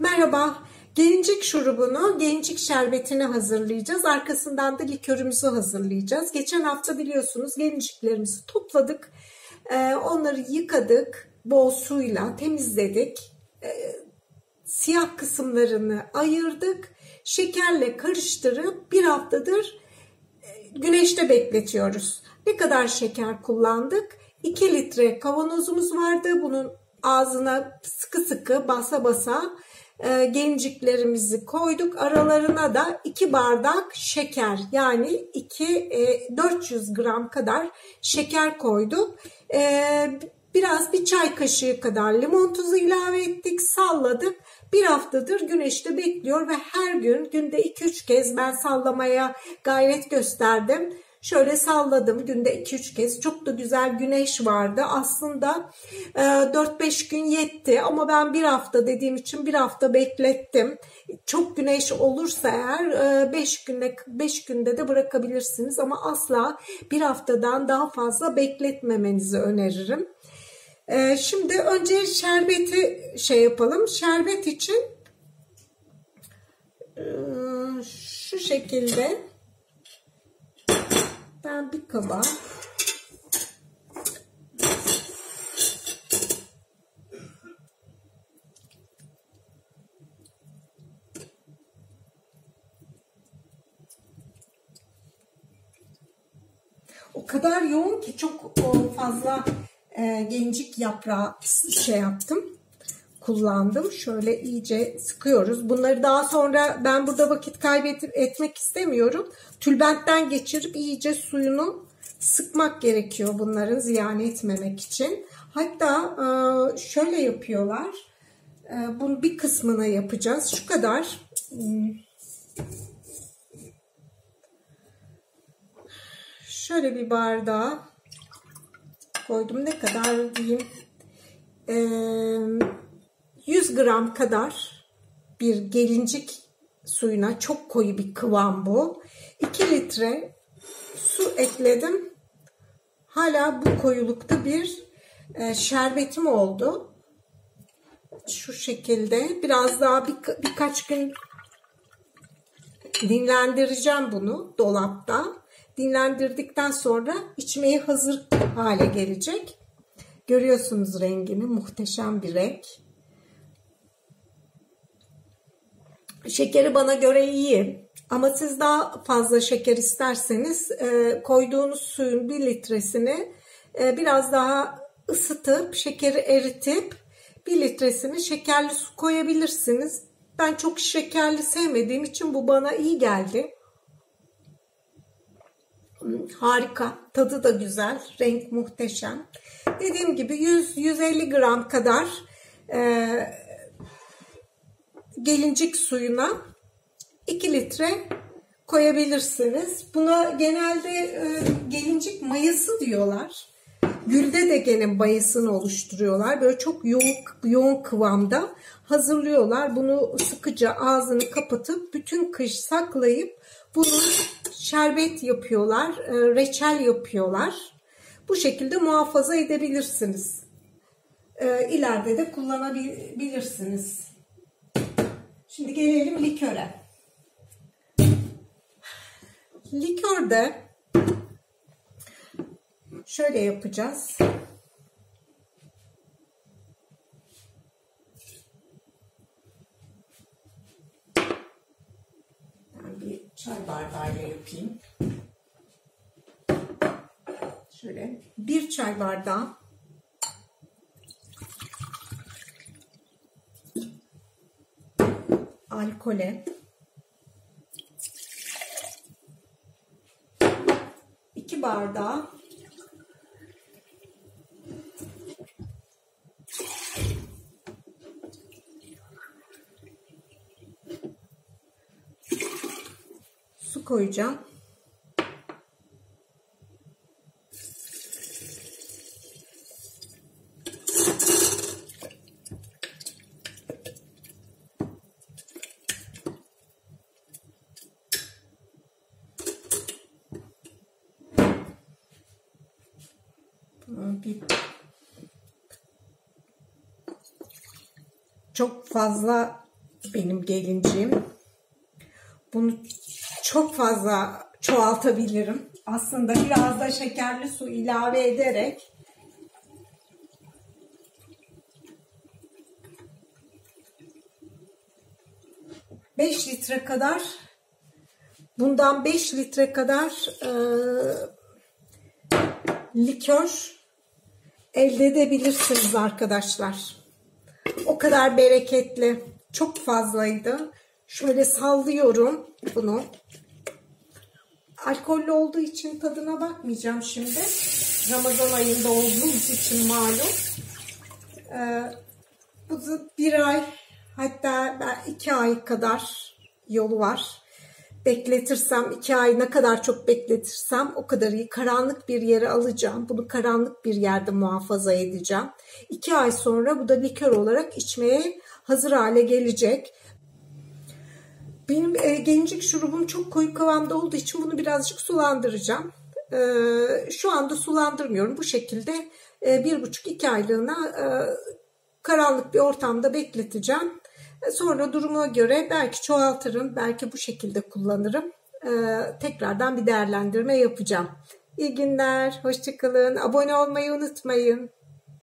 Merhaba, gelincik şurubunu, gelincik şerbetini hazırlayacağız. Arkasından da likörümüzü hazırlayacağız. Geçen hafta biliyorsunuz gelinciklerimizi topladık. Onları yıkadık, bol suyla temizledik. Siyah kısımlarını ayırdık. Şekerle karıştırıp bir haftadır güneşte bekletiyoruz. Ne kadar şeker kullandık? 2 litre kavanozumuz vardı. Bunun ağzına sıkı sıkı basa basa gelinciklerimizi koyduk. Aralarına da 2 bardak şeker, yani 400 gram kadar şeker koyduk. Biraz bir çay kaşığı kadar limon tuzu ilave ettik, salladık. Bir haftadır güneşte bekliyor ve her gün, günde 2-3 kez ben sallamaya gayret gösterdim. Şöyle salladım günde 2-3 kez. Çok da güzel güneş vardı. Aslında 4-5 gün yetti ama ben bir hafta dediğim için bir hafta beklettim. Çok güneş olursa eğer 5 günde de bırakabilirsiniz ama asla bir haftadan daha fazla bekletmemenizi öneririm. Şimdi önce şerbeti yapalım. Şerbet için şu şekilde ben bir kaba o kadar yoğun ki çok fazla gelincik yaprağı kullandım. Şöyle iyice sıkıyoruz. Bunları daha sonra ben burada vakit kaybetmek istemiyorum. Tülbentten geçirip iyice suyunu sıkmak gerekiyor bunların, ziyan etmemek için. Hatta şöyle yapıyorlar. Bunun bir kısmına yapacağız. Şu kadar. Şöyle bir bardağı koydum. Ne kadar diyeyim? 100 gram kadar bir gelincik suyuna, çok koyu bir kıvam bu. 2 litre su ekledim. Hala bu koyulukta bir şerbetim oldu. Şu şekilde biraz daha birkaç gün dinlendireceğim bunu dolapta. Dinlendirdikten sonra içmeye hazır hale gelecek. Görüyorsunuz rengini, muhteşem bir renk. Şekeri bana göre iyi ama siz daha fazla şeker isterseniz koyduğunuz suyun 1 litresini biraz daha ısıtıp şekeri eritip 1 litresini şekerli su koyabilirsiniz. Ben çok şekerli sevmediğim için bu bana iyi geldi. Harika, tadı da güzel, renk muhteşem. Dediğim gibi 100-150 gram kadar gelincik suyuna 2 litre koyabilirsiniz. Buna genelde gelincik mayası diyorlar. Gülde de gene mayasını oluşturuyorlar. Böyle çok yoğun kıvamda hazırlıyorlar. Bunu sıkıca ağzını kapatıp bütün kış saklayıp bunu şerbet yapıyorlar. Reçel yapıyorlar. Bu şekilde muhafaza edebilirsiniz. İleride de kullanabilirsiniz. Şimdi gelelim liköre. Likörde şöyle yapacağız. Ben bir çay bardağıyla yapayım. Şöyle bir çay bardağı alkole, 2 bardağı su koyacağım. Çok fazla benim gelincim. Bunu çok fazla çoğaltabilirim. Aslında biraz da şekerli su ilave ederek bundan 5 litre kadar likör elde edebilirsiniz arkadaşlar. O kadar bereketli. Çok fazlaydı. Şöyle sallıyorum bunu. Alkollü olduğu için tadına bakmayacağım şimdi. Ramazan ayında olduğumuz için malum. Bu bir ay, hatta 2 ay kadar yolu var. Bekletirsem 2 ay, ne kadar çok bekletirsem o kadar iyi. Karanlık bir yere alacağım. Bunu karanlık bir yerde muhafaza edeceğim. 2 ay sonra bu da likör olarak içmeye hazır hale gelecek. Benim gelincik şurubum çok koyu kıvamda olduğu için bunu birazcık sulandıracağım. Şu anda sulandırmıyorum. Bu şekilde 1,5-2 aylığına karanlık bir ortamda bekleteceğim. Sonra duruma göre belki çoğaltırım, belki bu şekilde kullanırım. Tekrardan bir değerlendirme yapacağım. İyi günler, hoşça kalın. Abone olmayı unutmayın.